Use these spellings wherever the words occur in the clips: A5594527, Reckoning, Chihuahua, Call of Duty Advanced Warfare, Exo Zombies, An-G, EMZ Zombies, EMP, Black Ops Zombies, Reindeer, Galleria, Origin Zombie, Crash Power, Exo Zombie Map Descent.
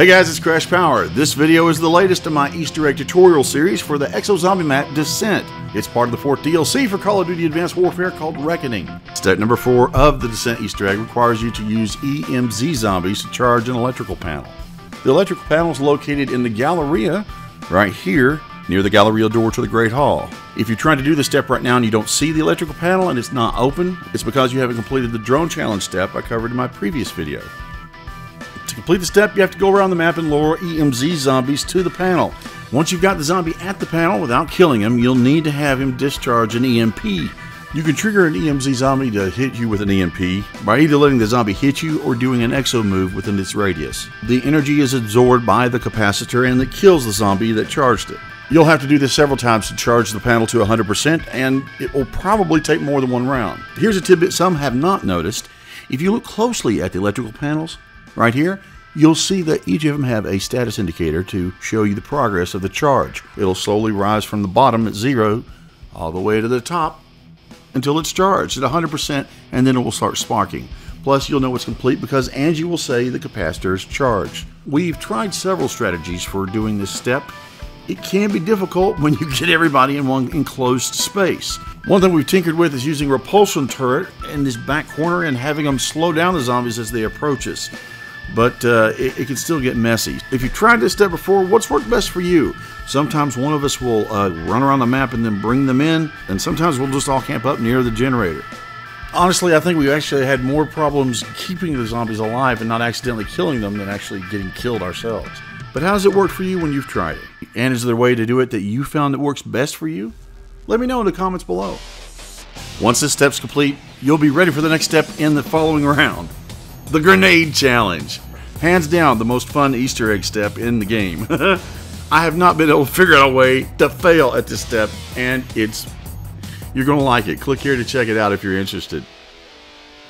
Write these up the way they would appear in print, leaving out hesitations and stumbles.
Hey guys, it's Crash Power. This video is the latest in my Easter egg tutorial series for the Exo Zombie Map Descent. It's part of the 4th DLC for Call of Duty Advanced Warfare called Reckoning. Step number 4 of the Descent Easter egg requires you to use EMZ Zombies to charge an electrical panel. The electrical panel is located in the Galleria, right here, near the Galleria door to the Great Hall. If you're trying to do this step right now and you don't see the electrical panel and it's not open, it's because you haven't completed the drone challenge step I covered in my previous video. To complete the step, you have to go around the map and lure EMZ zombies to the panel. Once you've got the zombie at the panel without killing him, you'll need to have him discharge an EMP. You can trigger an EMZ zombie to hit you with an EMP by either letting the zombie hit you or doing an exo move within its radius. The energy is absorbed by the capacitor and it kills the zombie that charged it. You'll have to do this several times to charge the panel to 100%, and it will probably take more than one round. Here's a tidbit some have not noticed. If you look closely at the electrical panels, right here, you'll see that each of them have a status indicator to show you the progress of the charge. It'll slowly rise from the bottom at 0 all the way to the top until it's charged at 100%, and then it will start sparking. Plus, you'll know it's complete because An-G will say the capacitor is charged. We've tried several strategies for doing this step. It can be difficult when you get everybody in one enclosed space. One thing we've tinkered with is using repulsion turret in this back corner and having them slow down the zombies as they approach us. But it can still get messy. If you've tried this step before, what's worked best for you? Sometimes one of us will run around the map and then bring them in, and sometimes we'll just all camp up near the generator. Honestly, I think we actually had more problems keeping the zombies alive and not accidentally killing them than actually getting killed ourselves. But how does it work for you when you've tried it? And is there a way to do it that you found that works best for you? Let me know in the comments below. Once this step's complete, you'll be ready for the next step in the following round. The Grenade Challenge. Hands down the most fun Easter egg step in the game. I have not been able to figure out a way to fail at this step, and you're going to like it. Click here to check it out if you're interested.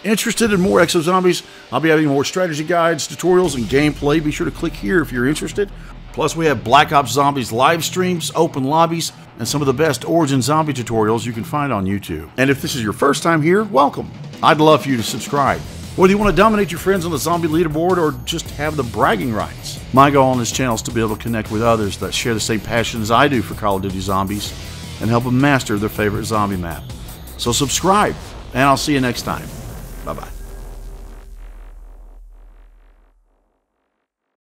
Interested in more Exo Zombies? I'll be having more strategy guides, tutorials, and gameplay. Be sure to click here if you're interested. Plus, we have Black Ops Zombies live streams, open lobbies, and some of the best Origin Zombie tutorials you can find on YouTube. And if this is your first time here, welcome. I'd love for you to subscribe. Whether you want to dominate your friends on the zombie leaderboard or just have the bragging rights. My goal on this channel is to be able to connect with others that share the same passion as I do for Call of Duty Zombies and help them master their favorite zombie map. So subscribe, and I'll see you next time. Bye-bye.